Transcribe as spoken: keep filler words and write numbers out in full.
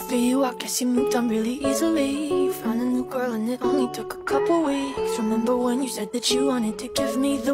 After you, I guess you moved on really easily. You found a new girl and it only took a couple weeks. Remember when you said that you wanted to give me the